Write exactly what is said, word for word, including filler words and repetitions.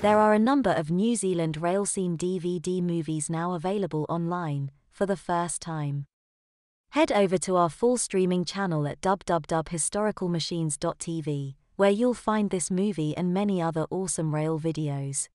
There are a number of New Zealand rail scene D V D movies now available online, for the first time. Head over to our full streaming channel at w w w dot historical machines dot t v, where you'll find this movie and many other awesome rail videos.